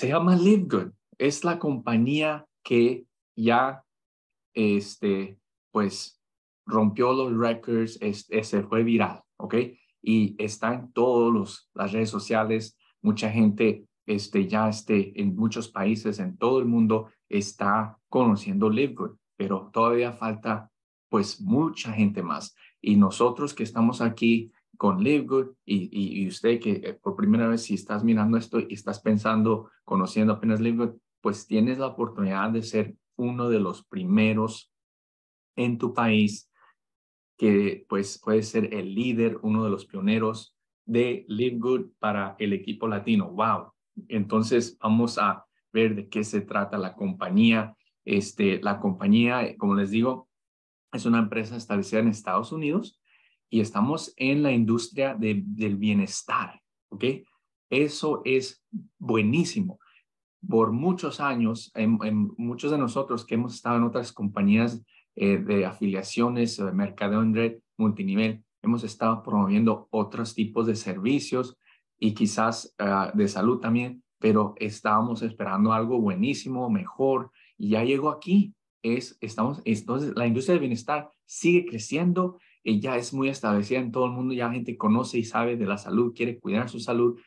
Se llama LiveGood. Es la compañía que ya pues rompió los récords, se fue viral, ¿ok? Y está en todas las redes sociales. Mucha gente ya en muchos países, en todo el mundo, está conociendo LiveGood, pero todavía falta pues mucha gente más. Y nosotros que estamos aquí con LiveGood y usted que por primera vez, si estás mirando esto y estás pensando, conociendo apenas LiveGood, pues tienes la oportunidad de ser uno de los primeros en tu país que pues puede ser el líder, uno de los pioneros de LiveGood para el equipo latino. ¡Wow! Entonces vamos a ver de qué se trata la compañía. La compañía, como les digo, es una empresa establecida en Estados Unidos. Y estamos en la industria del bienestar, ¿ok? Eso es buenísimo. Por muchos años, muchos de nosotros que hemos estado en otras compañías de afiliaciones, de mercadeo en red, multinivel, hemos estado promoviendo otros tipos de servicios y quizás de salud también, pero estábamos esperando algo buenísimo, mejor, y ya llegó aquí. Entonces, la industria del bienestar sigue creciendo. Ya es muy establecida en todo el mundo, ya la gente conoce y sabe de la salud, quiere cuidar su salud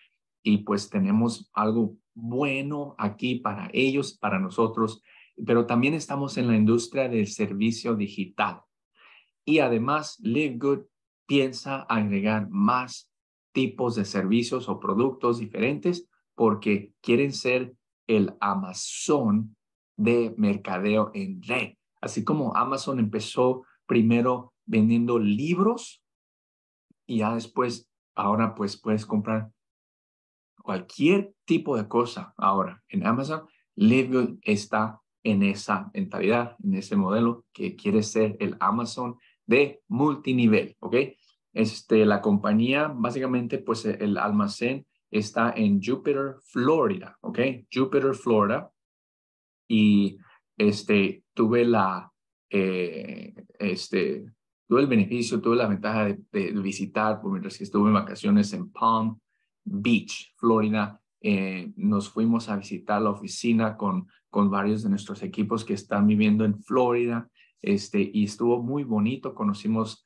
y pues tenemos algo bueno aquí para ellos, para nosotros, pero también estamos en la industria del servicio digital y además LiveGood piensa agregar más tipos de servicios o productos diferentes porque quieren ser el Amazon de mercadeo en red. Así como Amazon empezó primero vendiendo libros y ya después, ahora pues puedes comprar cualquier tipo de cosa ahora en Amazon. LiveGood está en esa mentalidad, en ese modelo que quiere ser el Amazon de multinivel, ¿ok? La compañía, básicamente, pues el almacén está en Jupiter, Florida, ¿ok? Jupiter, Florida. Y tuve el beneficio, tuve la ventaja de visitar, mientras que estuve en vacaciones en Palm Beach, Florida. Nos fuimos a visitar la oficina con varios de nuestros equipos que están viviendo en Florida. Y estuvo muy bonito. Conocimos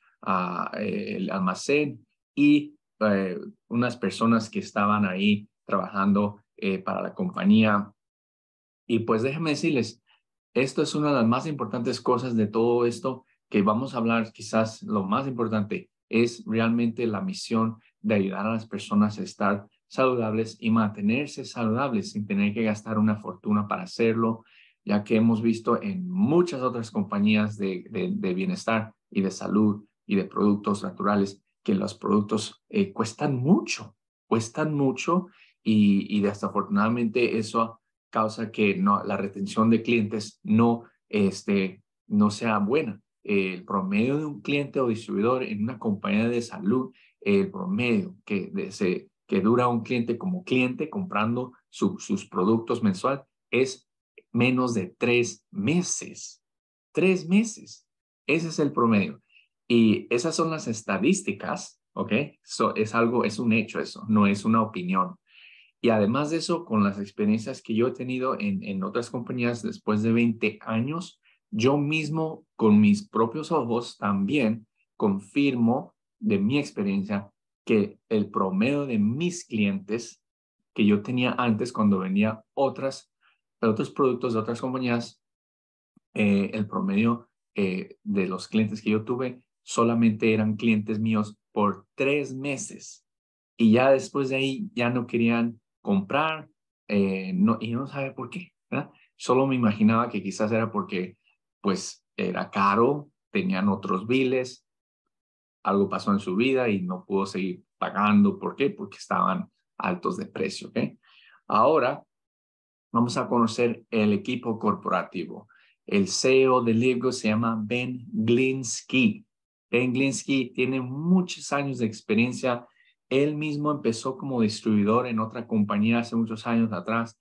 el almacén y unas personas que estaban ahí trabajando para la compañía. Y pues déjenme decirles, esto es una de las más importantes cosas de todo esto que vamos a hablar. Quizás lo más importante es realmente la misión de ayudar a las personas a estar saludables y mantenerse saludables sin tener que gastar una fortuna para hacerlo, ya que hemos visto en muchas otras compañías de bienestar y de salud y de productos naturales que los productos cuestan mucho y desafortunadamente eso causa que la retención de clientes no sea buena. El promedio de un cliente o distribuidor en una compañía de salud, el promedio que dura un cliente como cliente comprando sus productos mensual es menos de 3 meses. 3 meses. Ese es el promedio. Y esas son las estadísticas, ¿ok? Es un hecho eso, no es una opinión. Y además de eso, con las experiencias que yo he tenido en otras compañías después de 20 años, yo mismo, con mis propios ojos, también confirmo de mi experiencia que el promedio de mis clientes que yo tenía antes cuando venía otros productos de otras compañías, el promedio de los clientes que yo tuve solamente eran clientes míos por 3 meses. Y ya después de ahí ya no querían comprar y no sabía por qué, ¿verdad? Solo me imaginaba que quizás era porque pues era caro, tenían otros biles, algo pasó en su vida y no pudo seguir pagando. ¿Por qué? Porque estaban altos de precio, ¿ok? Ahora vamos a conocer el equipo corporativo. El CEO de LiveGood se llama Ben Glinsky. Ben Glinsky tiene muchos años de experiencia. Él mismo empezó como distribuidor en otra compañía hace muchos años atrás.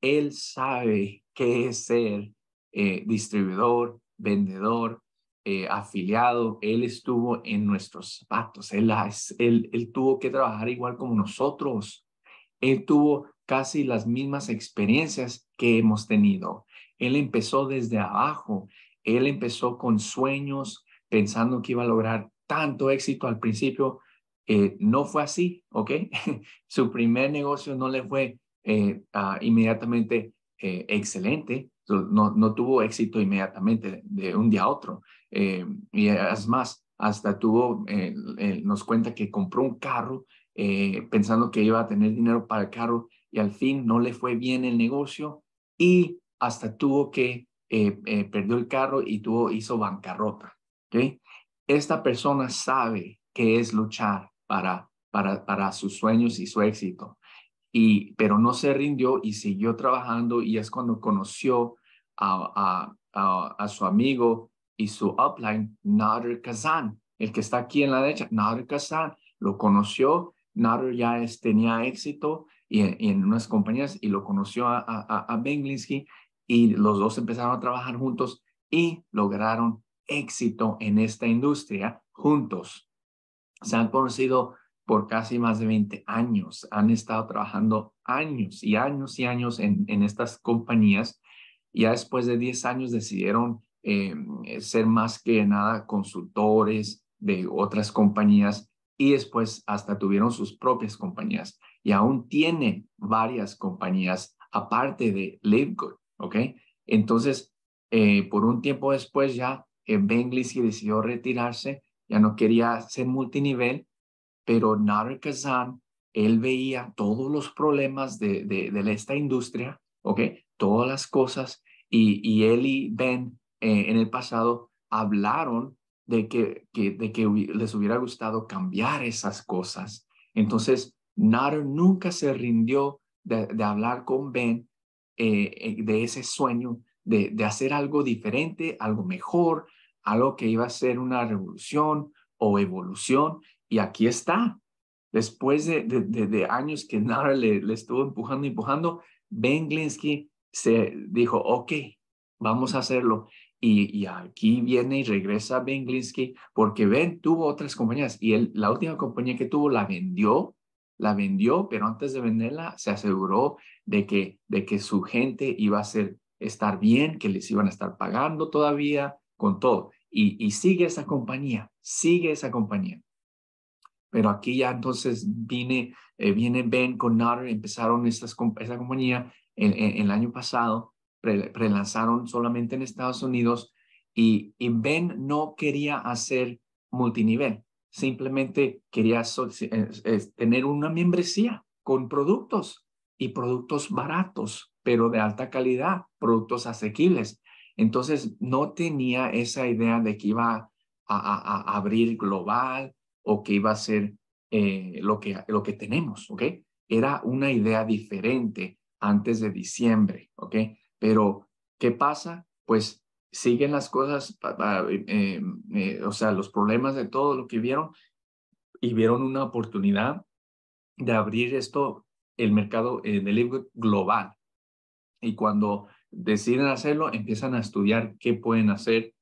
Él sabe qué es ser distribuidor, vendedor, afiliado. Él estuvo en nuestros zapatos. Él tuvo que trabajar igual como nosotros. Él tuvo casi las mismas experiencias que hemos tenido. Él empezó desde abajo. Él empezó con sueños, pensando que iba a lograr tanto éxito al principio. No fue así, ¿ok? Su primer negocio no le fue inmediatamente excelente. No tuvo éxito inmediatamente de un día a otro. Y es más, hasta tuvo, nos cuenta que compró un carro pensando que iba a tener dinero para el carro y al fin no le fue bien el negocio y hasta tuvo que perdió el carro y hizo bancarrota. ¿Okay? Esta persona sabe que es luchar para sus sueños y su éxito, pero no se rindió y siguió trabajando, y es cuando conoció a su amigo y su upline, Nader Kazan, el que está aquí en la derecha. Nader Kazan lo conoció. Nader ya tenía éxito y en unas compañías, y lo conoció a Ben Glinsky, y los dos empezaron a trabajar juntos y lograron éxito en esta industria juntos. Se han conocido por casi más de 20 años. Han estado trabajando años y años y años en estas compañías. Ya después de 10 años decidieron ser más que nada consultores de otras compañías, y después hasta tuvieron sus propias compañías, y aún tiene varias compañías aparte de LiveGood, ¿ok? Entonces, por un tiempo después ya Ben Glinsky decidió retirarse, ya no quería ser multinivel, pero Nader Kazan, él veía todos los problemas de esta industria, ¿ok? Todas las cosas, y él y Ben en el pasado hablaron de que les hubiera gustado cambiar esas cosas. Entonces, Nader nunca se rindió de hablar con Ben de ese sueño de hacer algo diferente, algo mejor, algo que iba a ser una revolución o evolución. Y aquí está. Después de años que Nader le estuvo empujando, Ben Glinsky se dijo, ok, vamos a hacerlo. Y aquí viene y regresa Ben Glinsky, porque Ben tuvo otras compañías, y la última compañía que tuvo la vendió, pero antes de venderla se aseguró de que su gente iba a estar bien, que les iban a estar pagando todavía con todo. Y sigue esa compañía. Pero aquí ya entonces viene Ben con Nader, empezaron esa compañía en el año pasado. Prelanzaron solamente en Estados Unidos, y Ben no quería hacer multinivel. Simplemente quería tener una membresía con productos, y productos baratos, pero de alta calidad, productos asequibles. Entonces no tenía esa idea de que iba a abrir global o que iba a ser lo que tenemos, ¿ok? Era una idea diferente antes de diciembre, ¿ok? Pero, ¿qué pasa? Pues siguen las cosas, o sea, los problemas de todo lo que vieron, y vieron una oportunidad de abrir el mercado de LiveGood global. Y cuando deciden hacerlo, empiezan a estudiar qué pueden hacer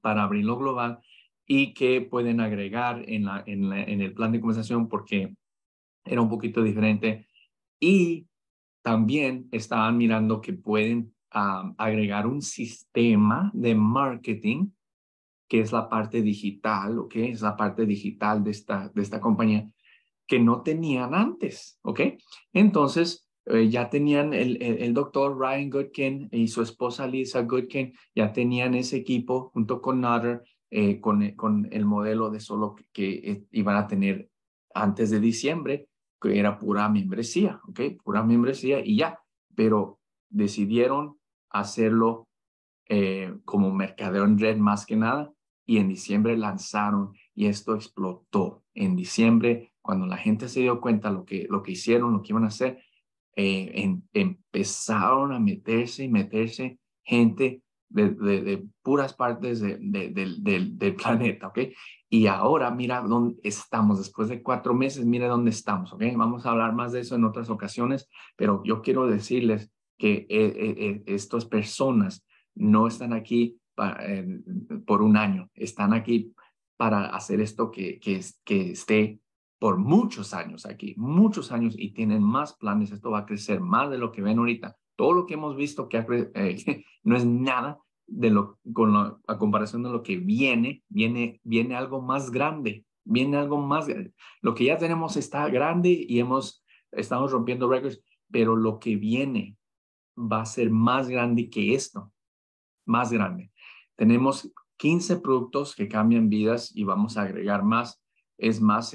para abrirlo global y qué pueden agregar en el plan de conversación, porque era un poquito diferente. Y también estaban mirando que pueden agregar un sistema de marketing, que es la parte digital, ¿ok? Es la parte digital de esta compañía que no tenían antes, ¿ok? Entonces, ya tenían el doctor Ryan Goodkin y su esposa Lisa Goodkin, ya tenían ese equipo junto con Nader, con el modelo de solo que iban a tener antes de diciembre, que era pura membresía, ¿ok? Pura membresía y ya, pero decidieron hacerlo como mercadeo en red más que nada, y en diciembre lanzaron, y esto explotó. En diciembre, cuando la gente se dio cuenta lo que hicieron, lo que iban a hacer, empezaron a meterse gente de puras partes del planeta, ¿ok? Y ahora mira dónde estamos, después de 4 meses, mira dónde estamos, ¿ok? Vamos a hablar más de eso en otras ocasiones, pero yo quiero decirles que estas personas no están aquí por un año, están aquí para hacer esto que esté por muchos años aquí, muchos años, y tienen más planes. Esto va a crecer más de lo que ven ahorita. Todo lo que hemos visto que no es nada de lo, a comparación de lo que viene algo más grande, viene algo más. Lo que ya tenemos está grande y estamos rompiendo récords, pero lo que viene va a ser más grande que esto, más grande. Tenemos 15 productos que cambian vidas y vamos a agregar más. Es más,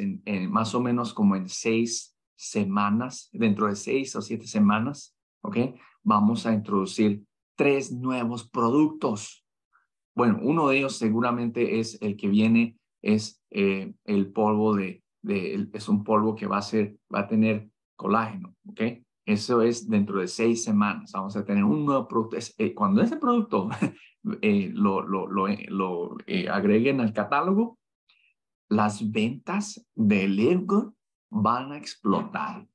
más o menos como en 6 semanas, dentro de 6 o 7 semanas, ¿ok? Vamos a introducir 3 nuevos productos. Bueno, uno de ellos seguramente es el que viene, es el polvo es un polvo que va a tener colágeno, ¿ok? Eso es dentro de 6 semanas. Vamos a tener un nuevo producto. Cuando ese producto lo agreguen al catálogo, las ventas de LiveGood van a explotar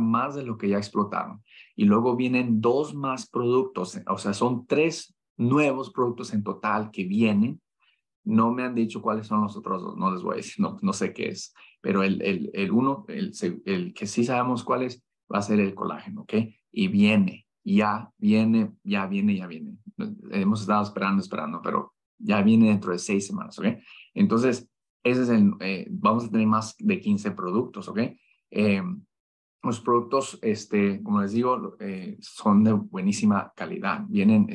más de lo que ya explotaron. Y luego vienen 2 más productos, o sea, son 3 nuevos productos en total que vienen. No me han dicho cuáles son los otros 2, no les voy a decir, no sé qué es, pero el que sí sabemos cuál es, va a ser el colágeno, ¿ok? Y ya viene. Hemos estado esperando, pero ya viene dentro de 6 semanas, ¿ok? Entonces, ese es vamos a tener más de 15 productos, ¿ok? Los productos, como les digo, son de buenísima calidad. Vienen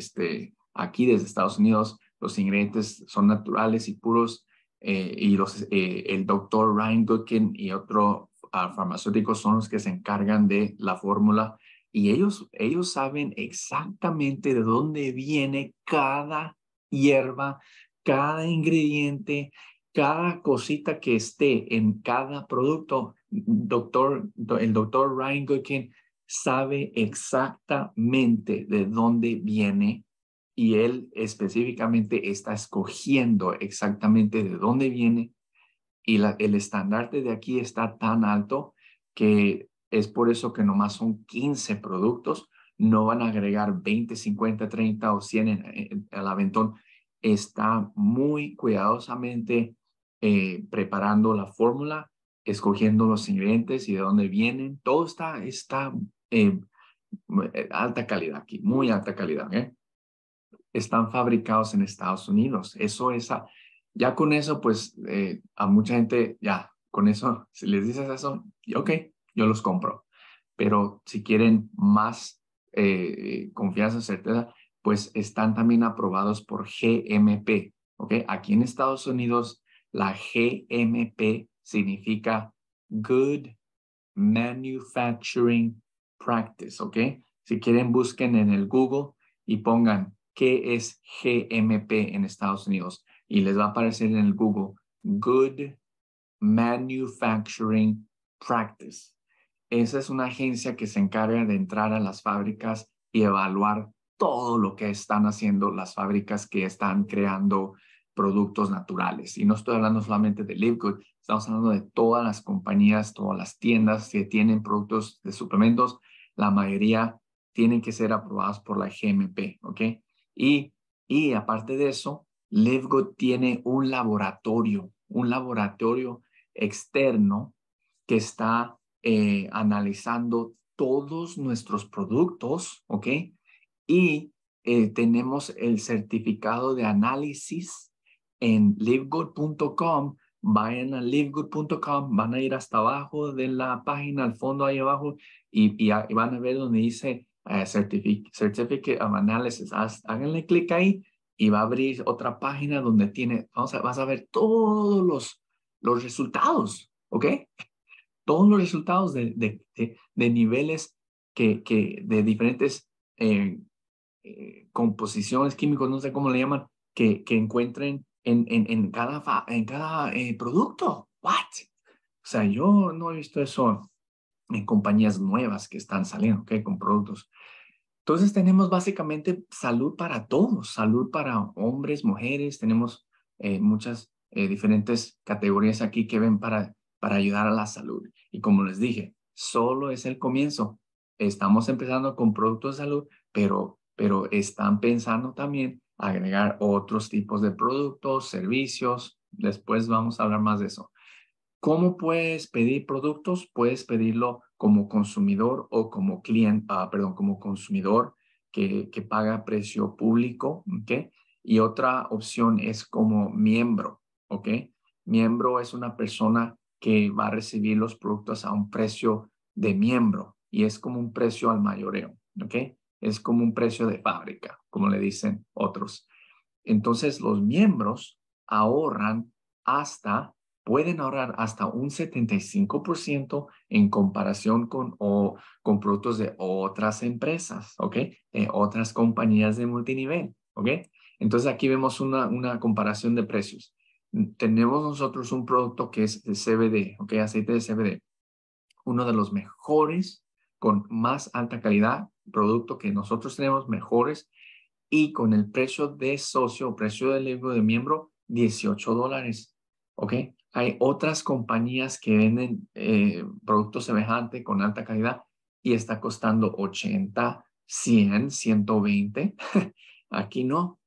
aquí desde Estados Unidos, los ingredientes son naturales y puros, y el doctor Ryan Goodkin y otro farmacéutico son los que se encargan de la fórmula, y ellos saben exactamente de dónde viene cada hierba, cada ingrediente, cada cosita que esté en cada producto. El doctor Ryan Goodkin sabe exactamente de dónde viene, y él específicamente está escogiendo exactamente de dónde viene, y el estandarte de aquí está tan alto que es por eso que nomás son 15 productos. No van a agregar 20, 50, 30 o 100 al aventón. Está muy cuidadosamente preparando la fórmula, escogiendo los ingredientes y de dónde vienen. Todo está alta calidad aquí, muy alta calidad, ¿eh? Están fabricados en Estados Unidos. Ya con eso, pues, a mucha gente, ya, con eso, si les dices eso, ok, yo los compro. Pero si quieren más confianza, certeza, pues están también aprobados por GMP, ¿ok? Aquí en Estados Unidos, la GMP significa Good Manufacturing Practice, ¿ok? Si quieren, busquen en el Google y pongan qué es GMP en Estados Unidos. Y les va a aparecer en el Google, Good Manufacturing Practice. Esa es una agencia que se encarga de entrar a las fábricas y evaluar todo lo que están haciendo las fábricas que están creando productos naturales. Y no estoy hablando solamente de LiveGood, estamos hablando de todas las compañías, todas las tiendas que tienen productos de suplementos. La mayoría tienen que ser aprobadas por la GMP, ¿ok? Y aparte de eso, LiveGood tiene un laboratorio externo que está analizando todos nuestros productos, ¿ok? Y tenemos el certificado de análisis en livegood.com. Vayan a livegood.com, van a ir hasta abajo de la página, al fondo ahí abajo, y van a ver donde dice Certificate of Analysis. Háganle clic ahí. Y va a abrir otra página donde vas a ver todos los resultados, ¿ok? Todos los resultados de niveles de diferentes composiciones químicos, no sé cómo le llaman, que encuentren en cada producto. ¿What? O sea, yo no he visto eso en compañías nuevas que están saliendo, ¿ok? Con productos. Entonces tenemos básicamente salud para todos, salud para hombres, mujeres. Tenemos muchas diferentes categorías aquí que ven para ayudar a la salud. Y como les dije, solo es el comienzo. Estamos empezando con productos de salud, pero están pensando también agregar otros tipos de productos, servicios. Después vamos a hablar más de eso. ¿Cómo puedes pedir productos? Puedes pedirlo como consumidor o como cliente, como consumidor que paga precio público, ¿ok? Y otra opción es como miembro, ¿ok? Miembro es una persona que va a recibir los productos a un precio de miembro y es como un precio al mayoreo, ¿ok? Es como un precio de fábrica, como le dicen otros. Entonces, los miembros ahorran hasta, pueden ahorrar hasta un 75% en comparación con productos de otras empresas, ¿ok? De otras compañías de multinivel, ¿ok? Entonces, aquí vemos una comparación de precios. Tenemos nosotros un producto que es el CBD, ¿ok? Aceite de CBD. Uno de los mejores, con más alta calidad, producto que nosotros tenemos mejores, y con el precio de socio, precio del libro de miembro, $18, ¿ok? Hay otras compañías que venden productos semejantes con alta calidad y está costando 80, 100, 120. Aquí no.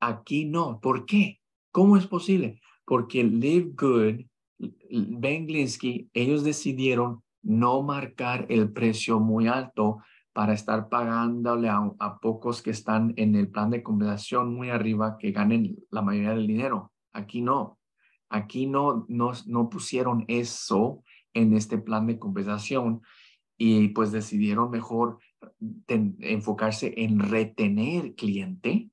Aquí no. ¿Por qué? ¿Cómo es posible? Porque LiveGood, Ben Glinsky, ellos decidieron no marcar el precio muy alto para estar pagándole a pocos que están en el plan de compensación muy arriba que ganen la mayoría del dinero. Aquí no. Aquí no pusieron eso en este plan de compensación y pues decidieron mejor enfocarse en retener cliente.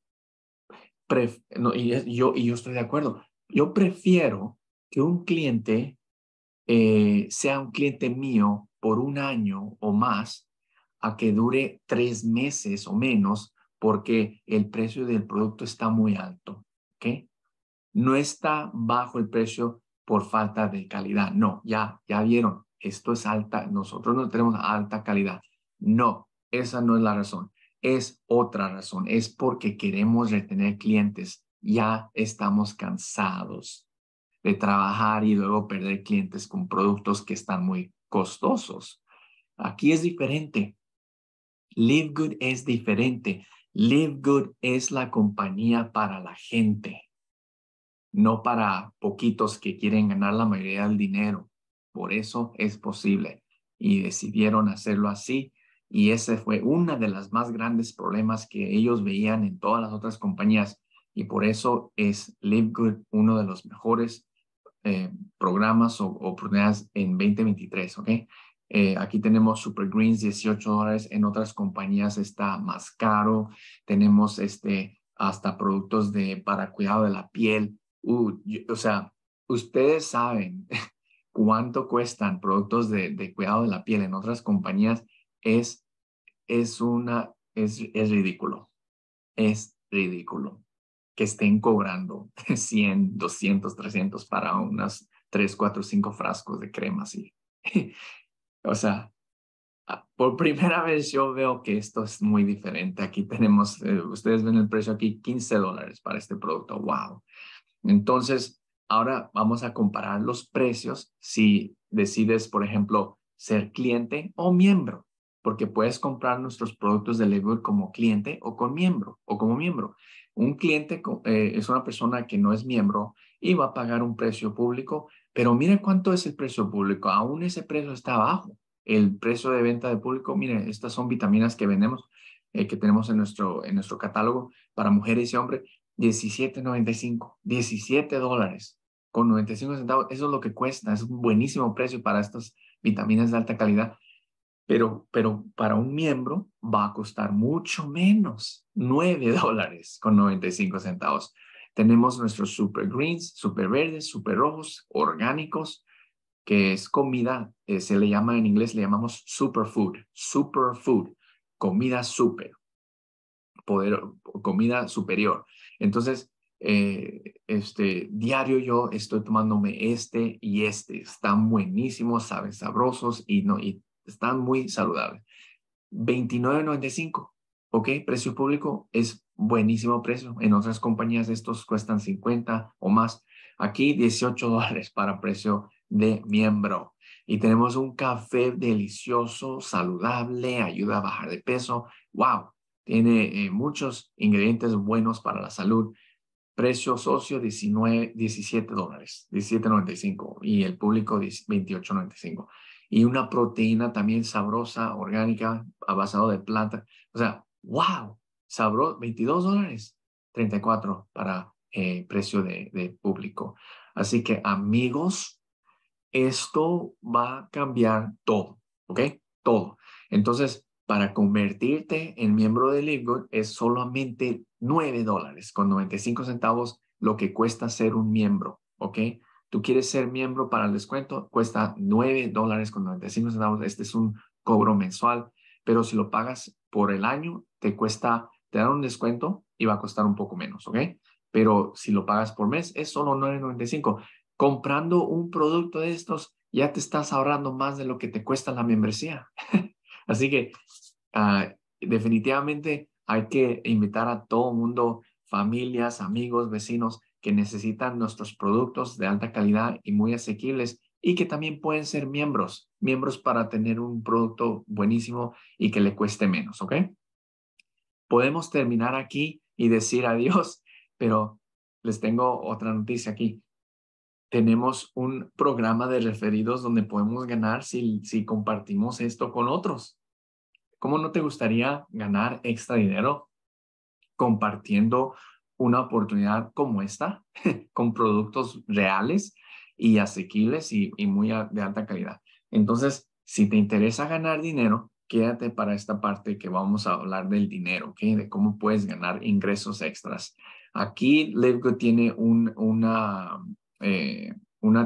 Yo estoy de acuerdo. Yo prefiero que un cliente sea un cliente mío por un año o más a que dure 3 meses o menos porque el precio del producto está muy alto, ¿ok? No está bajo el precio por falta de calidad. No, ya vieron, esto es alta, nosotros no tenemos alta calidad. No, esa no es la razón. Es otra razón, es porque queremos retener clientes. Ya estamos cansados de trabajar y luego perder clientes con productos que están muy costosos. Aquí es diferente. LiveGood es diferente. LiveGood es la compañía para la gente, no para poquitos que quieren ganar la mayoría del dinero. Por eso es posible y decidieron hacerlo así. Y ese fue una de las más grandes problemas que ellos veían en todas las otras compañías. Y por eso es LiveGood uno de los mejores programas o oportunidades en 2023, ¿ok? Aquí tenemos Super Greens, $18. En otras compañías está más caro. Tenemos hasta productos para cuidado de la piel. O sea, ustedes saben cuánto cuestan productos de cuidado de la piel en otras compañías. Es ridículo. Es ridículo que estén cobrando 100, 200, 300 para unas 3, 4, 5 frascos de crema así. O sea, por primera vez yo veo que esto es muy diferente. Aquí tenemos, ustedes ven el precio aquí, $15 para este producto. ¡Wow! Entonces, ahora vamos a comparar los precios si decides, por ejemplo, ser cliente o miembro, porque puedes comprar nuestros productos de LiveGood como cliente o como miembro. Un cliente es una persona que no es miembro y va a pagar un precio público. Pero mira cuánto es el precio público. Aún ese precio está bajo. El precio de venta de público, miren, estas son vitaminas que vendemos, que tenemos en nuestro catálogo para mujeres y hombres. $17.95. $17.95. Eso es lo que cuesta. Es un buenísimo precio para estas vitaminas de alta calidad. Pero para un miembro va a costar mucho menos. $9.95. Tenemos nuestros Super Greens, Super Verdes, Super Rojos, orgánicos, que es comida, se le llama en inglés, le llamamos superfood, comida super, comida superior. Entonces, diario yo estoy tomándome y están buenísimos, saben, sabrosos y están muy saludables. $29.95, ¿ok? Precio público es buenísimo precio. En otras compañías estos cuestan 50 o más. Aquí $18 para precio de miembro. Y tenemos un café delicioso, saludable, ayuda a bajar de peso. ¡Wow! Tiene muchos ingredientes buenos para la salud. Precio socio $17, $17.95 y el público $28.95. Y una proteína también sabrosa, orgánica, basada de planta. O sea, wow, sabroso, $22, $34 para precio de público. Así que amigos, esto va a cambiar todo, ¿ok? Todo. Entonces, para convertirte en miembro de LiveGood es solamente $9.95 lo que cuesta ser un miembro, ¿ok? Tú quieres ser miembro para el descuento, cuesta $9.95. Este es un cobro mensual, pero si lo pagas por el año, te dan un descuento y va a costar un poco menos, ¿ok? Pero si lo pagas por mes, es solo $9.95. Comprando un producto de estos, ya te estás ahorrando más de lo que te cuesta la membresía. Así que definitivamente hay que invitar a todo el mundo, familias, amigos, vecinos, que necesitan nuestros productos de alta calidad y muy asequibles y que también pueden ser miembros, para tener un producto buenísimo y que le cueste menos, ¿ok? Podemos terminar aquí y decir adiós, pero les tengo otra noticia aquí. Tenemos un programa de referidos donde podemos ganar si compartimos esto con otros. ¿Cómo no te gustaría ganar extra dinero compartiendo una oportunidad como esta con productos reales y asequibles y muy de alta calidad? Entonces, si te interesa ganar dinero, quédate para esta parte que vamos a hablar del dinero, ¿ok? De cómo puedes ganar ingresos extras. Aquí LiveGood tiene una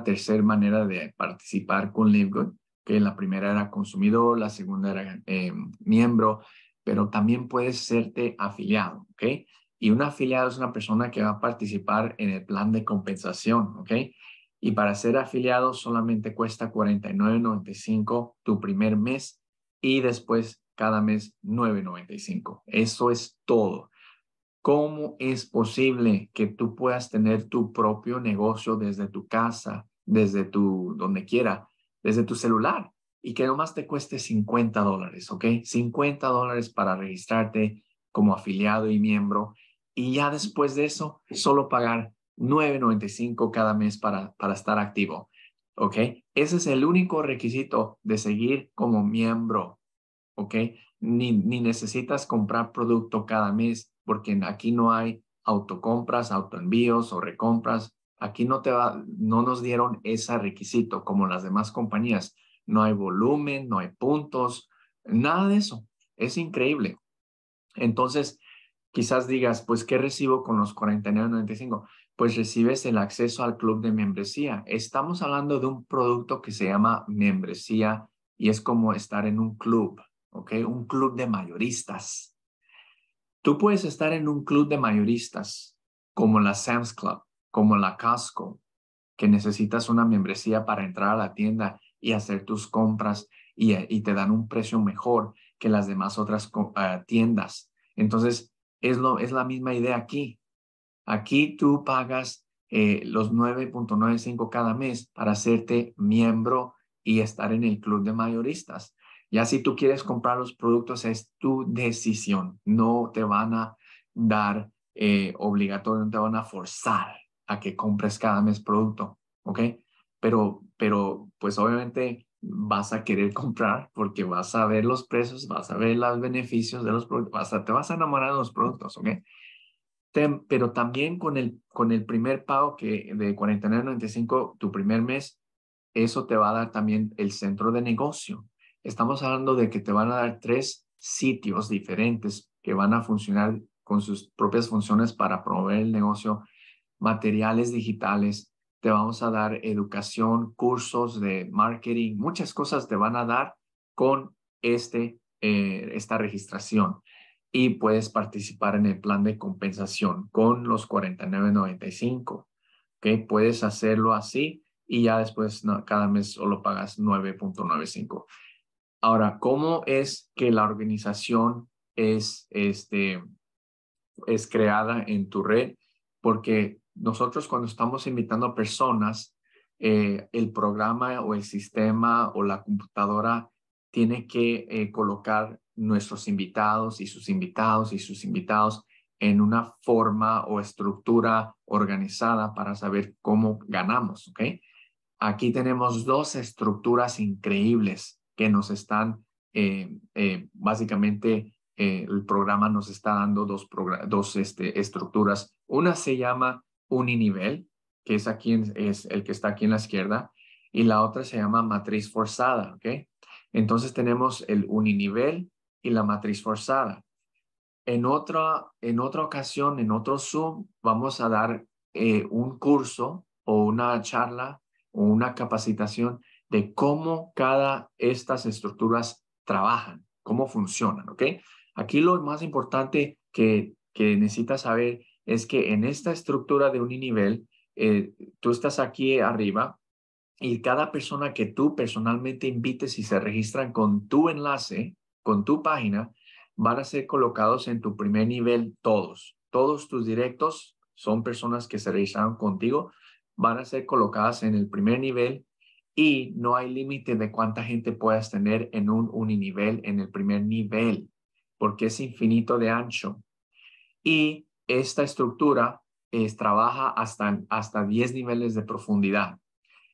tercera manera de participar con LiveGood, que la primera era consumidor, la segunda era miembro, pero también puedes serte afiliado, ¿ok? Y un afiliado es una persona que va a participar en el plan de compensación, ¿ok? Y para ser afiliado solamente cuesta $49.95 tu primer mes y después cada mes $9.95. Eso es todo. ¿Cómo es posible que tú puedas tener tu propio negocio desde tu casa, desde donde quiera, desde tu celular y que nomás te cueste $50, ¿ok? $50 para registrarte como afiliado y miembro y ya después de eso solo pagar $9.95 cada mes para estar activo, ¿ok? Ese es el único requisito de seguir como miembro, ¿ok? Ni necesitas comprar producto cada mes, porque aquí no hay autocompras, autoenvíos o recompras. Aquí no nos dieron ese requisito como las demás compañías. No hay volumen, no hay puntos, nada de eso. Es increíble. Entonces, quizás digas, pues, ¿qué recibo con los $49.95? Pues recibes el acceso al club de membresía. Estamos hablando de un producto que se llama membresía y es como estar en un club, ¿ok? Un club de mayoristas. Tú puedes estar en un club de mayoristas, como la Sam's Club, como la Costco, que necesitas una membresía para entrar a la tienda y hacer tus compras y te dan un precio mejor que las demás otras tiendas. Entonces, es la misma idea aquí. Aquí tú pagas los $9.95 cada mes para hacerte miembro y estar en el club de mayoristas. Ya si tú quieres comprar los productos, es tu decisión. No te van a dar obligatorio, no te van a forzar a que compres cada mes producto, ¿ok? Pero pues obviamente vas a querer comprar porque vas a ver los precios, vas a ver los beneficios de los productos, te vas a enamorar de los productos, ¿ok? Pero también con el primer pago que de $49.95 tu primer mes, eso te va a dar también el centro de negocio. Estamos hablando de que te van a dar 3 sitios diferentes que van a funcionar con sus propias funciones para promover el negocio, materiales digitales, te vamos a dar educación, cursos de marketing, muchas cosas te van a dar con esta registración y puedes participar en el plan de compensación con los $49.95, ¿ok? Puedes hacerlo así y ya después cada mes solo pagas $9.95. Ahora, ¿cómo es que la organización es creada en tu red? Porque nosotros cuando estamos invitando a personas, el programa o el sistema o la computadora tiene que colocar nuestros invitados y sus invitados en una forma o estructura organizada para saber cómo ganamos, ¿ok? Aquí tenemos dos estructuras increíbles que nos están, básicamente, el programa nos está dando dos estructuras. Una se llama uninivel, que es, aquí, es el que está aquí en la izquierda, y la otra se llama matriz forzada, ¿ok? Entonces tenemos el uninivel y la matriz forzada. En otra ocasión, en otro Zoom, vamos a dar un curso o una charla o una capacitación de cómo cada estas estructuras trabajan, cómo funcionan, ¿ok? Aquí lo más importante que necesitas saber es que en esta estructura de uninivel, tú estás aquí arriba y cada persona que tú personalmente invites y se registran con tu enlace, con tu página, van a ser colocados en tu primer nivel todos. Todos tus directos son personas que se registraron contigo, van a ser colocadas en el primer nivel y no hay límite de cuánta gente puedas tener en un uninivel en el primer nivel, porque es infinito de ancho. Y esta estructura trabaja hasta 10 niveles de profundidad.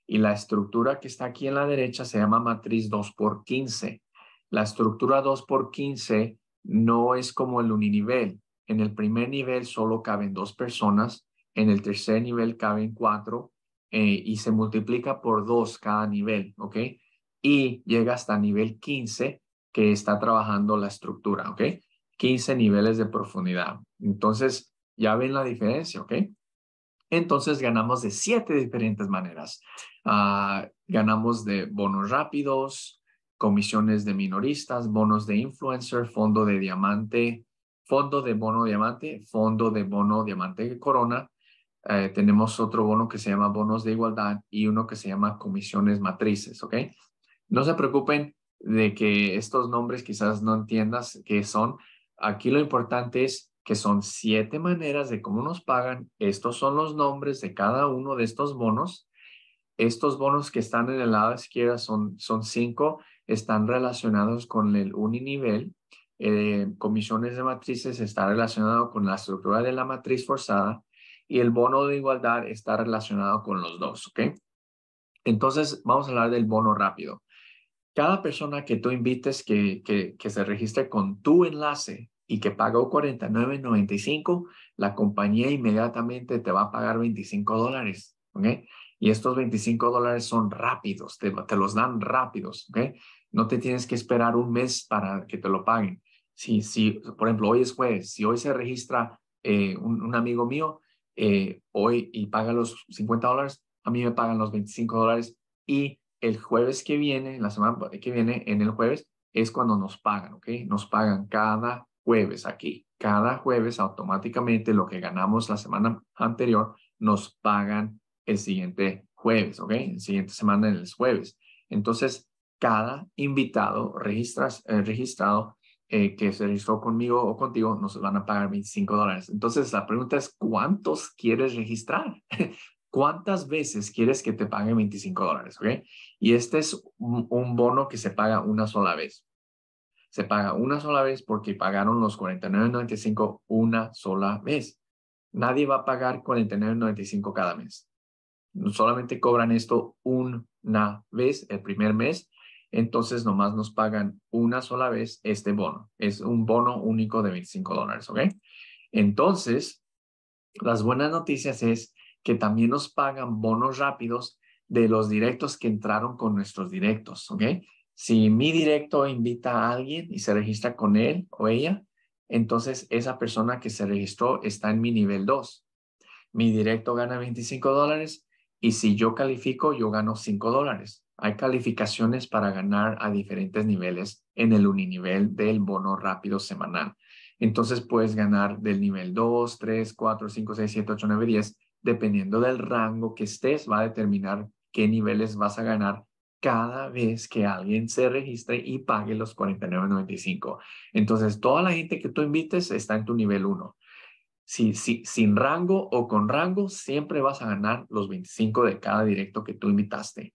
Y la estructura que está aquí en la derecha se llama matriz 2x15. La estructura 2x15 no es como el uninivel. En el primer nivel solo caben 2 personas, en el tercer nivel caben 4 y se multiplica por 2 cada nivel, ¿ok? Y llega hasta nivel 15 que está trabajando la estructura, ¿ok? 15 niveles de profundidad. Entonces, ya ven la diferencia, ¿ok? Entonces, ganamos de 7 diferentes maneras. Ganamos de bonos rápidos, comisiones de minoristas, bonos de influencer, fondo de diamante, fondo de bono diamante, fondo de bono diamante corona. Tenemos otro bono que se llama bonos de igualdad y uno que se llama comisiones matrices, ¿ok? No se preocupen de que estos nombres quizás no entiendas qué son. Aquí lo importante es que son 7 maneras de cómo nos pagan. Estos son los nombres de cada uno de estos bonos. Estos bonos que están en el lado izquierdo son 5. Están relacionados con el uninivel. Comisiones de matrices está relacionado con la estructura de la matriz forzada y el bono de igualdad está relacionado con los dos, ¿ok? Entonces, vamos a hablar del bono rápido. Cada persona que tú invites que se registre con tu enlace y que pagó $49.95, la compañía inmediatamente te va a pagar $25, ¿ok? Y estos $25 son rápidos, te los dan rápidos, ¿ok? No te tienes que esperar un mes para que te lo paguen. Si por ejemplo, hoy es jueves, si hoy se registra un amigo mío hoy y paga los $50, a mí me pagan los $25 y el jueves que viene, la semana que viene, en el jueves, es cuando nos pagan, ¿ok? Nos pagan cada jueves aquí. Cada jueves automáticamente lo que ganamos la semana anterior nos pagan el siguiente jueves, ¿ok? El siguiente semana en el jueves. Entonces, cada invitado registrado que se registró conmigo o contigo nos van a pagar $25. Entonces, la pregunta es, ¿cuántos quieres registrar? ¿Cuántas veces quieres que te paguen $25, ok? Y este es un bono que se paga una sola vez. Se paga una sola vez porque pagaron los $49.95 una sola vez. Nadie va a pagar $49.95 cada mes. Solamente cobran esto una vez el primer mes. Entonces, nomás nos pagan una sola vez este bono. Es un bono único de $25, ¿ok? Entonces, las buenas noticias es que también nos pagan bonos rápidos de los directos que entraron con nuestros directos, ¿ok? Si mi directo invita a alguien y se registra con él o ella, entonces esa persona que se registró está en mi nivel 2. Mi directo gana $25 y si yo califico, yo gano $5. Hay calificaciones para ganar a diferentes niveles en el uninivel del bono rápido semanal. Entonces puedes ganar del nivel 2, 3, 4, 5, 6, 7, 8, 9, 10. Dependiendo del rango que estés, va a determinar qué niveles vas a ganar cada vez que alguien se registre y pague los $49.95. Entonces, toda la gente que tú invites está en tu nivel 1. Sin rango o con rango, siempre vas a ganar los $25 de cada directo que tú invitaste.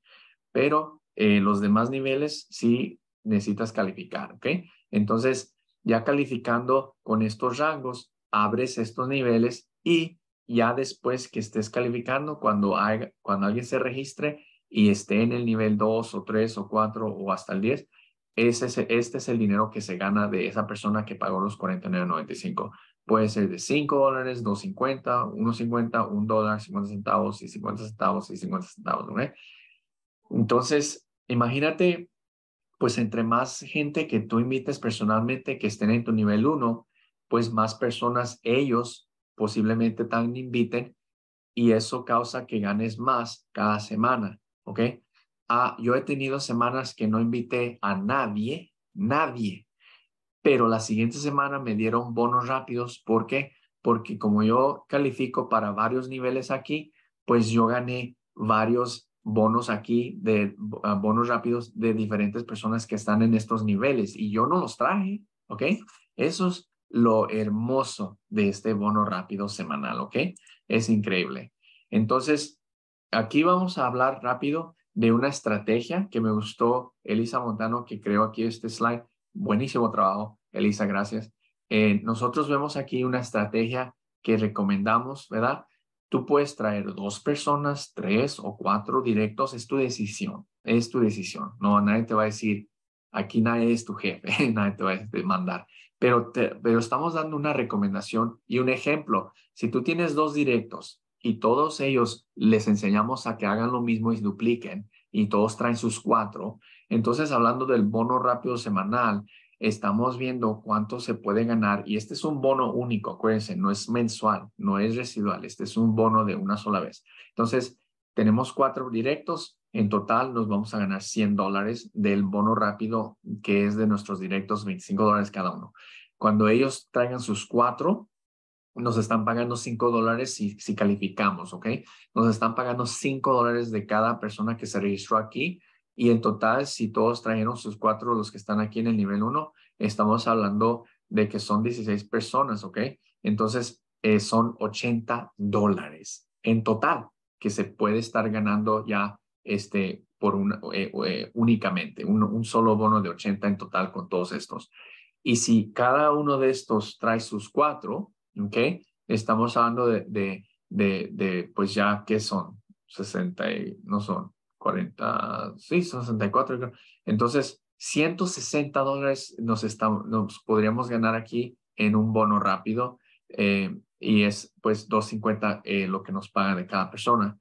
Pero los demás niveles sí necesitas calificar, ¿ok? Entonces, ya calificando con estos rangos, abres estos niveles y ya después que estés calificando, cuando alguien se registre y esté en el nivel 2 o 3 o 4 o hasta el 10, este es el dinero que se gana de esa persona que pagó los $49.95. Puede ser de $5, $2.50, $1.50, $1, 50 centavos y 50 centavos y 50 centavos. ¿Okay? Entonces, imagínate, pues entre más gente que tú invites personalmente que estén en tu nivel 1, pues más personas ellos posiblemente también inviten y eso causa que ganes más cada semana. ¿Ok? Yo he tenido semanas que no invité a nadie. Pero la siguiente semana me dieron bonos rápidos. ¿Por qué? Porque como yo califico para varios niveles aquí, pues yo gané varios bonos aquí, bonos rápidos de diferentes personas que están en estos niveles. Y yo no los traje, ¿ok? Eso es lo hermoso de este bono rápido semanal, ¿ok? Es increíble. Entonces, aquí vamos a hablar rápido de una estrategia que me gustó Elisa Montano, que creó aquí este slide. Buenísimo trabajo, Elisa, gracias. Nosotros vemos aquí una estrategia que recomendamos, ¿verdad? Tú puedes traer 2 personas, 3 o 4 directos. Es tu decisión, es tu decisión. No, nadie te va a decir, aquí nadie es tu jefe, nadie te va a demandar. Pero estamos dando una recomendación y un ejemplo. Si tú tienes 2 directos y todos ellos les enseñamos a que hagan lo mismo y dupliquen, y todos traen sus 4. Entonces, hablando del bono rápido semanal, estamos viendo cuánto se puede ganar. Y este es un bono único, acuérdense, no es mensual, no es residual. Este es un bono de una sola vez. Entonces, tenemos 4 directos. En total, nos vamos a ganar $100 del bono rápido, que es de nuestros directos, $25 cada uno. Cuando ellos traigan sus 4, nos están pagando $5 si calificamos, ¿ok? Nos están pagando $5 de cada persona que se registró aquí y en total, si todos trajeron sus 4, los que están aquí en el nivel 1, estamos hablando de que son 16 personas, ¿ok? Entonces, son $80 en total que se puede estar ganando ya por únicamente, un solo bono de 80 en total con todos estos. Y si cada uno de estos trae sus 4, ¿ok? Estamos hablando pues ya, ¿qué son? 60, no son 40, sí, son 64. Creo. Entonces, $160 nos podríamos ganar aquí en un bono rápido y es pues $2.50 lo que nos pagan de cada persona.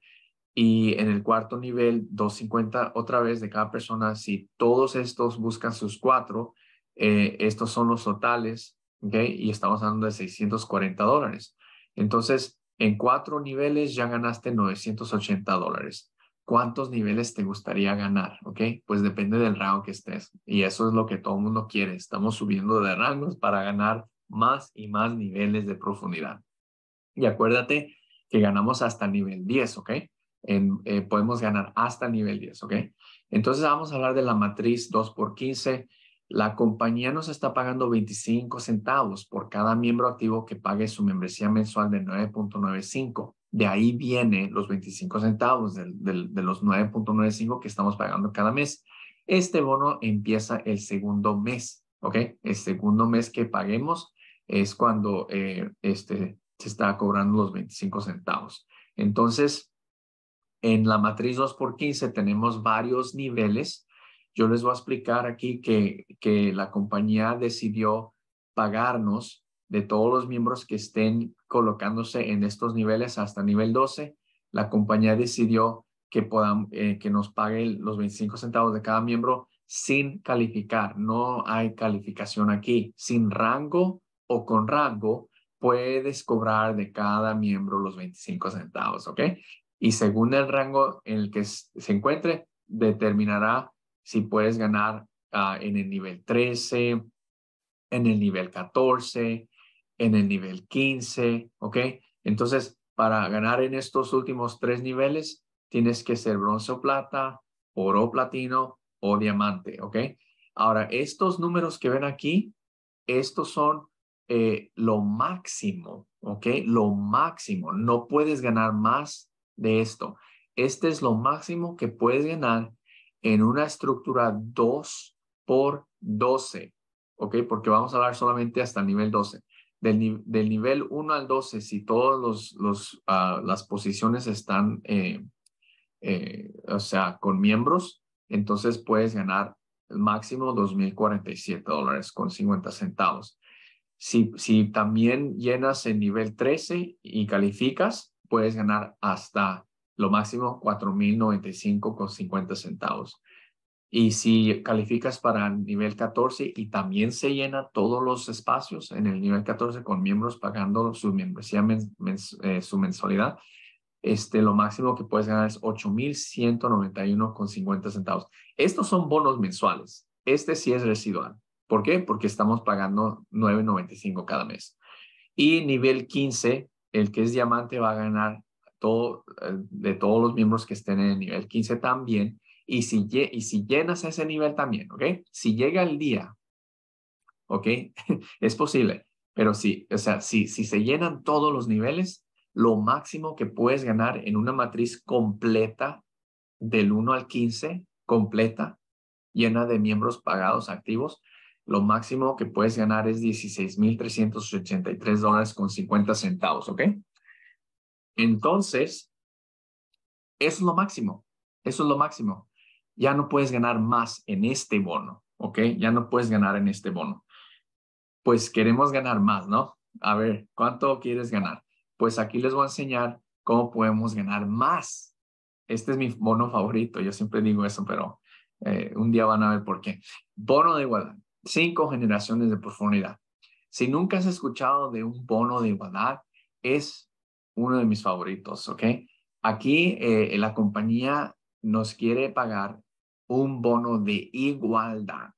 Y en el cuarto nivel, $2.50 otra vez de cada persona. Si todos estos buscan sus 4, estos son los totales. Okay, y estamos hablando de $640. Entonces, en 4 niveles ya ganaste $980. ¿Cuántos niveles te gustaría ganar? Okay, pues depende del rango que estés. Y eso es lo que todo el mundo quiere. Estamos subiendo de rangos para ganar más y más niveles de profundidad. Y acuérdate que ganamos hasta nivel 10, ¿ok? Podemos ganar hasta nivel 10, ¿ok? Entonces, vamos a hablar de la matriz 2x15. La compañía nos está pagando 25 centavos por cada miembro activo que pague su membresía mensual de 9.95. De ahí vienen los 25 centavos de los 9.95 que estamos pagando cada mes. Este bono empieza el segundo mes, ¿ok? El segundo mes que paguemos es cuando se está cobrando los 25 centavos. Entonces, en la matriz 2x15 tenemos varios niveles. Yo les voy a explicar aquí que la compañía decidió pagarnos de todos los miembros que estén colocándose en estos niveles hasta nivel 12. La compañía decidió que nos pague los 25 centavos de cada miembro sin calificar. No hay calificación aquí. Sin rango o con rango, puedes cobrar de cada miembro los 25 centavos, ¿ok? Y según el rango en el que se encuentre, determinará si puedes ganar en el nivel 13, en el nivel 14, en el nivel 15, ¿ok? Entonces, para ganar en estos últimos 3 niveles, tienes que ser bronce o plata, oro o platino o diamante, ¿ok? Ahora, estos números que ven aquí, estos son lo máximo, ¿ok? Lo máximo. No puedes ganar más de esto. Este es lo máximo que puedes ganar en una estructura 2x12, ¿ok? Porque vamos a hablar solamente hasta el nivel 12. del nivel 1 al 12, si todas las posiciones están, o sea, con miembros, entonces puedes ganar el máximo $2,047.50. Si también llenas el nivel 13 y calificas, puedes ganar hasta lo máximo $4,095.50. Y si calificas para el nivel 14 y también se llena todos los espacios en el nivel 14 con miembros pagando su membresía, su mensualidad, lo máximo que puedes ganar es $8,191.50. Estos son bonos mensuales. Este sí es residual. ¿Por qué? Porque estamos pagando $9.95 cada mes. Y nivel 15, el que es diamante va a ganar todo, de todos los miembros que estén en el nivel 15 también. Y si llenas ese nivel también, ¿ok? Si llega el día, ¿ok? Es posible. Pero sí, o sea, si se llenan todos los niveles, lo máximo que puedes ganar en una matriz completa del 1 al 15, completa, llena de miembros pagados activos, lo máximo que puedes ganar es $16,383.50, ¿ok? Entonces, eso es lo máximo. Eso es lo máximo. Ya no puedes ganar más en este bono, ¿ok? Ya no puedes ganar en este bono. Pues queremos ganar más, ¿no? A ver, ¿cuánto quieres ganar? Pues aquí les voy a enseñar cómo podemos ganar más. Este es mi bono favorito. Yo siempre digo eso, pero un día van a ver por qué. Bono de igualdad. 5 generaciones de profundidad. Si nunca has escuchado de un bono de igualdad, es uno de mis favoritos, ¿ok? Aquí la compañía nos quiere pagar un bono de igualdad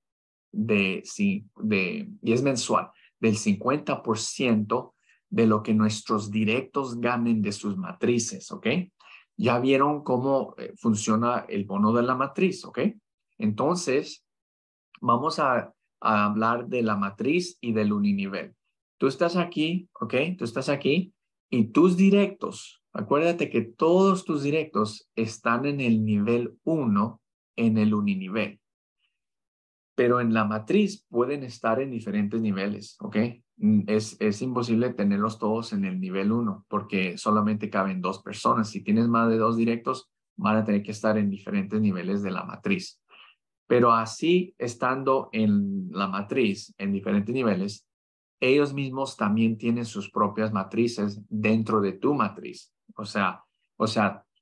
y es mensual, del 50% de lo que nuestros directos ganen de sus matrices, ¿ok? Ya vieron cómo funciona el bono de la matriz, ¿ok? Entonces, vamos a hablar de la matriz y del uninivel. Tú estás aquí, ¿ok? Tú estás aquí y tus directos, acuérdate que todos tus directos están en el nivel 1, en el uninivel. Pero en la matriz pueden estar en diferentes niveles, ¿ok? Es imposible tenerlos todos en el nivel 1 porque solamente caben 2 personas. Si tienes más de 2 directos, van a tener que estar en diferentes niveles de la matriz. Pero así, estando en la matriz, en diferentes niveles, ellos mismos también tienen sus propias matrices dentro de tu matriz. O sea,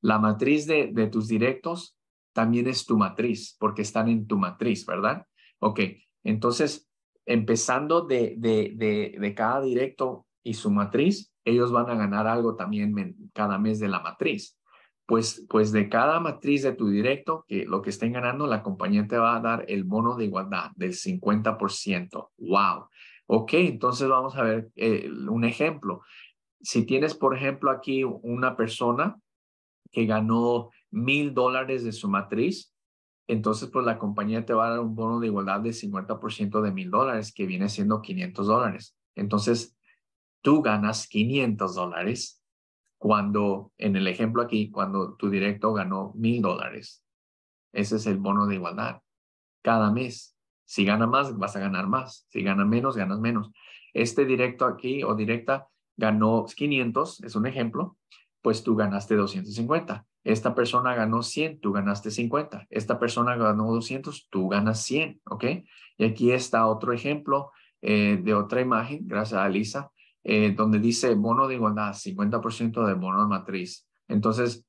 la matriz de tus directos también es tu matriz, porque están en tu matriz, ¿verdad? Ok, entonces, empezando de cada directo y su matriz, ellos van a ganar algo también cada mes de la matriz. Pues de cada matriz de tu directo, que lo que estén ganando, la compañía te va a dar el bono de igualdad del 50%. ¡Wow! Ok, entonces vamos a ver un ejemplo. Si tienes, por ejemplo, aquí una persona que ganó $1,000 de su matriz, entonces pues la compañía te va a dar un bono de igualdad del 50% de $1,000, que viene siendo $500. Entonces tú ganas $500 cuando, en el ejemplo aquí, cuando tu directo ganó $1,000. Ese es el bono de igualdad cada mes. Si gana más, vas a ganar más. Si gana menos, ganas menos. Este directo aquí o directa ganó 500, es un ejemplo, pues tú ganaste 250. Esta persona ganó 100, tú ganaste 50. Esta persona ganó 200, tú ganas 100, ¿ok? Y aquí está otro ejemplo de otra imagen, gracias a Elisa, donde dice bono de igualdad, 50% de bono de matriz. Entonces,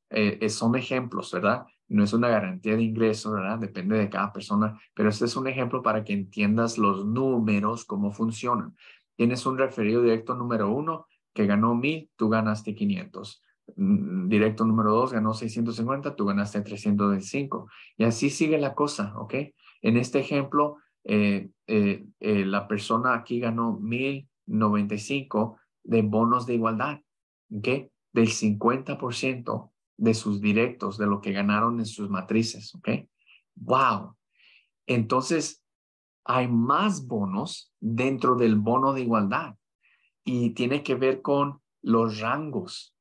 son ejemplos, ¿verdad? No es una garantía de ingreso, ¿verdad? Depende de cada persona, pero este es un ejemplo para que entiendas los números, cómo funcionan. Tienes un referido directo número 1, que ganó 1,000, tú ganaste 500. Directo número 2 ganó 650, tú ganaste 325. Y así sigue la cosa, ¿ok? En este ejemplo, la persona aquí ganó 1,095 de bonos de igualdad, ¿ok? Del 50% de sus directos, de lo que ganaron en sus matrices, ¿ok? ¡Wow! Entonces, hay más bonos dentro del bono de igualdad y tiene que ver con los rangos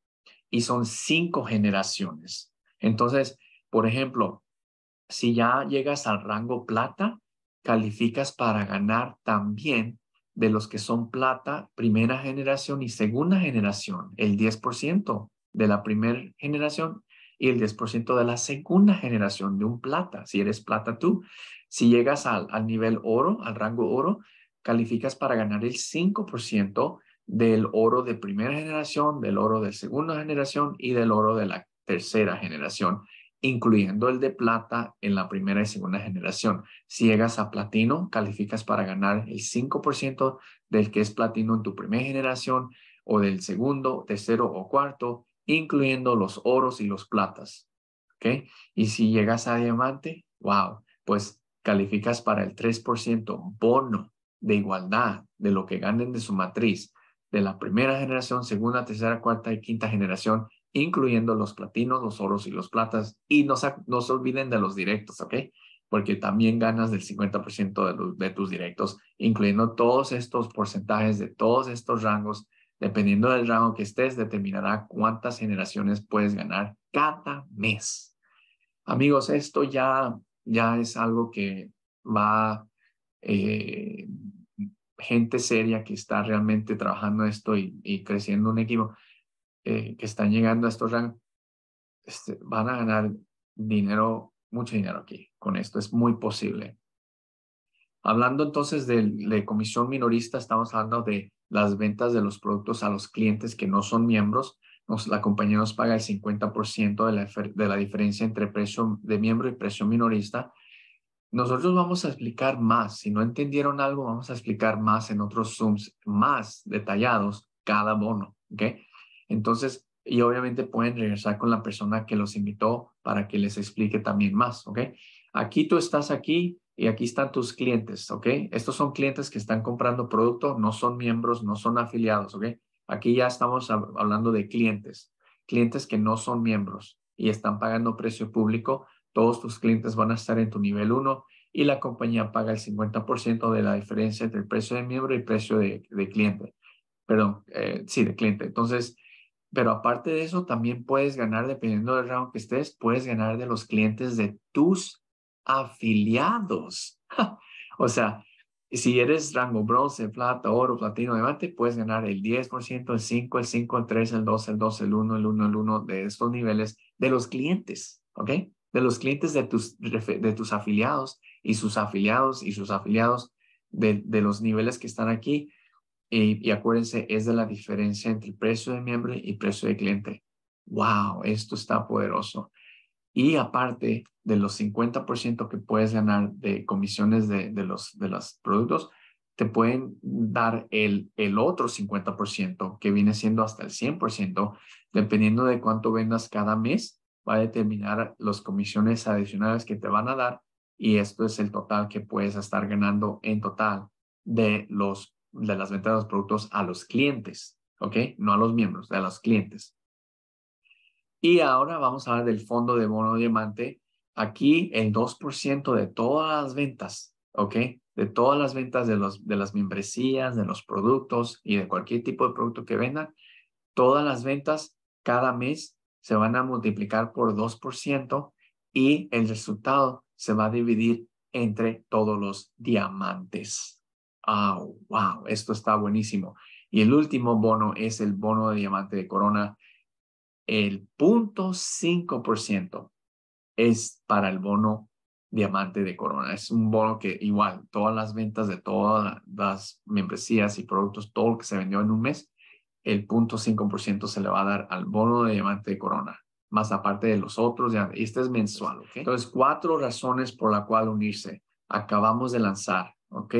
y son 5 generaciones. Entonces, por ejemplo, si ya llegas al rango plata, calificas para ganar también de los que son plata, primera generación y segunda generación, el 10% de la primera generación y el 10% de la segunda generación de un plata. Si eres plata tú, si llegas al nivel oro, al rango oro, calificas para ganar el 5% del oro de primera generación, del oro de segunda generación y del oro de la tercera generación, incluyendo el de plata en la primera y segunda generación. Si llegas a platino, calificas para ganar el 5% del que es platino en tu primera generación o del segundo, tercero o cuarto, incluyendo los oros y los platas. ¿Okay? Y si llegas a diamante, wow, pues calificas para el 3% bono de igualdad de lo que ganen de su matriz de la primera generación, segunda, tercera, cuarta y quinta generación, incluyendo los platinos, los oros y los platas. Y no se olviden de los directos, ¿ok? Porque también ganas del 50% de tus directos, incluyendo todos estos porcentajes de todos estos rangos. Dependiendo del rango que estés, determinará cuántas generaciones puedes ganar cada mes. Amigos, esto ya es algo que va gente seria que está realmente trabajando esto y creciendo un equipo. Que están llegando a estos rangos, van a ganar dinero, mucho dinero aquí. Con esto es muy posible. Hablando entonces de comisión minorista, estamos hablando de las ventas de los productos a los clientes que no son miembros. La compañía nos paga el 50% de la diferencia entre precio de miembro y precio minorista. Nosotros vamos a explicar más. Si no entendieron algo, vamos a explicar más en otros Zooms más detallados cada bono, ¿ok? Entonces, y obviamente pueden regresar con la persona que los invitó para que les explique también más, ¿ok? Aquí tú estás aquí y aquí están tus clientes, ¿ok? Estos son clientes que están comprando producto, no son miembros, no son afiliados, ¿ok? Aquí ya estamos hablando de clientes que no son miembros y están pagando precio público. Todos tus clientes van a estar en tu nivel 1 y la compañía paga el 50% de la diferencia entre el precio de miembro y precio de cliente. Perdón, sí, de cliente. Entonces, pero aparte de eso, también puedes ganar, dependiendo del rango que estés, puedes ganar de los clientes de tus afiliados. O sea, si eres rango bronce, plata, oro, platino, diamante, puedes ganar el 10%, el 5%, el 5%, el 3%, el 2%, el 2%, el 1%, el 1%, el 1% de estos niveles de los clientes, ¿ok? De los clientes de tus afiliados y sus afiliados y sus afiliados de los niveles que están aquí. Y acuérdense, es de la diferencia entre el precio de miembro y precio de cliente. ¡Wow! Esto está poderoso. Y aparte de los 50% que puedes ganar de comisiones de los productos, te pueden dar el otro 50%, que viene siendo hasta el 100%. Dependiendo de cuánto vendas cada mes, va a determinar las comisiones adicionales que te van a dar. Y esto es el total que puedes estar ganando en total de las ventas de los productos a los clientes, ¿ok? No a los miembros, a los clientes. Y ahora vamos a hablar del fondo de bono diamante. Aquí el 2% de todas las ventas, ¿ok? De todas las ventas de las membresías, de los productos y de cualquier tipo de producto que vendan, todas las ventas cada mes se van a multiplicar por 2% y el resultado se va a dividir entre todos los diamantes. Oh, wow, esto está buenísimo. Y el último bono es el bono de diamante de corona. El 0.5% es para el bono diamante de corona. Es un bono que igual, todas las ventas de todas las membresías y productos, todo lo que se vendió en un mes, el 0.5% se le va a dar al bono de diamante de corona, más aparte de los otros. Este es mensual, ¿ok? Entonces, 4 razones por la cual unirse. Acabamos de lanzar, ¿ok?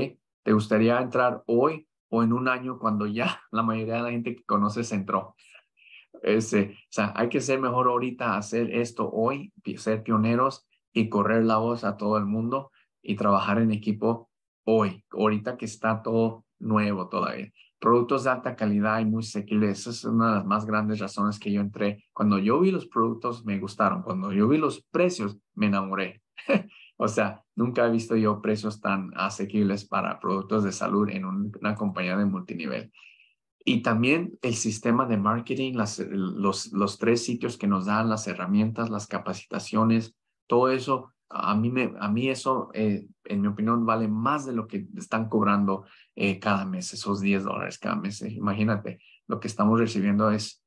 ¿Te gustaría entrar hoy o en un año cuando ya la mayoría de la gente que conoces entró? O sea, hay que ser mejor ahorita, hacer esto hoy, ser pioneros y correr la voz a todo el mundo y trabajar en equipo hoy, ahorita que está todo nuevo todavía. Productos de alta calidad y muy asequibles. Esa es una de las más grandes razones que yo entré. Cuando yo vi los productos, me gustaron. Cuando yo vi los precios, me enamoré. O sea, nunca he visto yo precios tan asequibles para productos de salud en una compañía de multinivel. Y también el sistema de marketing, los 3 sitios que nos dan, las herramientas, las capacitaciones, todo eso A mí eso, en mi opinión, vale más de lo que están cobrando cada mes, esos $10 cada mes. Imagínate, lo que estamos recibiendo es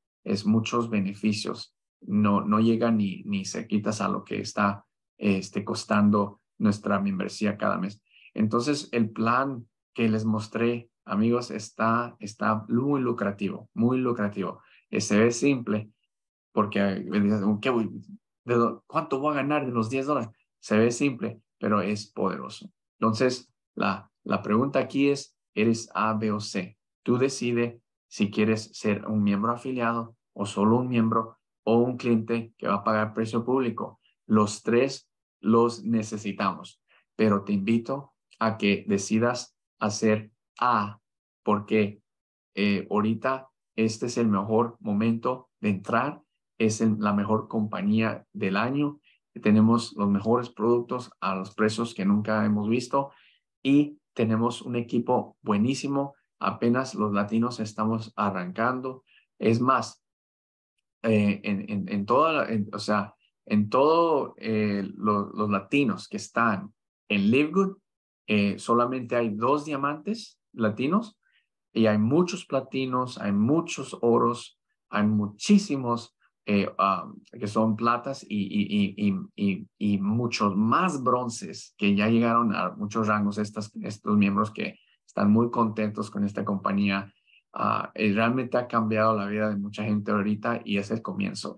muchos beneficios. No llega ni cerquitas a lo que está costando nuestra membresía cada mes. Entonces, el plan que les mostré, amigos, está muy lucrativo, muy lucrativo. Se ve simple porque, ¿cuánto voy a ganar de los $10? Se ve simple, pero es poderoso. Entonces, la pregunta aquí es, ¿eres A, B o C? Tú decides si quieres ser un miembro afiliado o solo un miembro o un cliente que va a pagar precio público. Los tres los necesitamos, pero te invito a que decidas hacer A, porque ahorita este es el mejor momento de entrar, es la mejor compañía del año. Tenemos los mejores productos a los precios que nunca hemos visto y tenemos un equipo buenísimo. Apenas los latinos estamos arrancando. Es más, los latinos que están en LiveGood, solamente hay 2 diamantes latinos y hay muchos platinos, hay muchos oros, hay muchísimos que son platas y muchos más bronces que ya llegaron a muchos rangos. Estos miembros que están muy contentos con esta compañía. Realmente ha cambiado la vida de mucha gente ahorita y es el comienzo,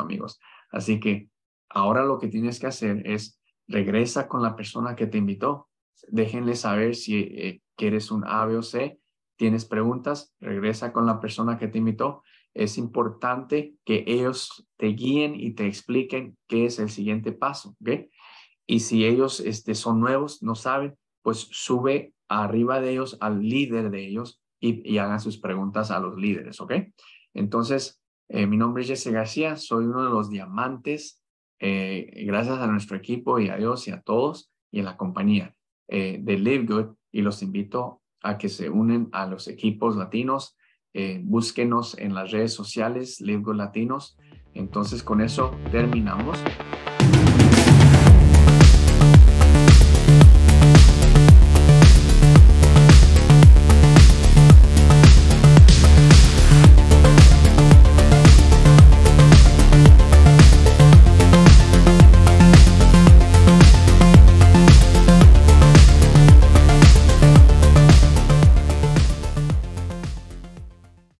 amigos. Así que ahora lo que tienes que hacer es regresa con la persona que te invitó. Déjenle saber si quieres un A, B o C. Tienes preguntas, regresa con la persona que te invitó. Es importante que ellos te guíen y te expliquen qué es el siguiente paso, ¿ok? Y si ellos son nuevos, no saben, pues sube arriba de ellos al líder de ellos y hagan sus preguntas a los líderes, ¿ok? Entonces, mi nombre es Jesse García, soy uno de los diamantes. Gracias a nuestro equipo y a Dios y a todos y a la compañía de LiveGood, y los invito a que se unen a los equipos latinos. Búsquenos en las redes sociales, LiveGood Latinos. Entonces, con eso terminamos.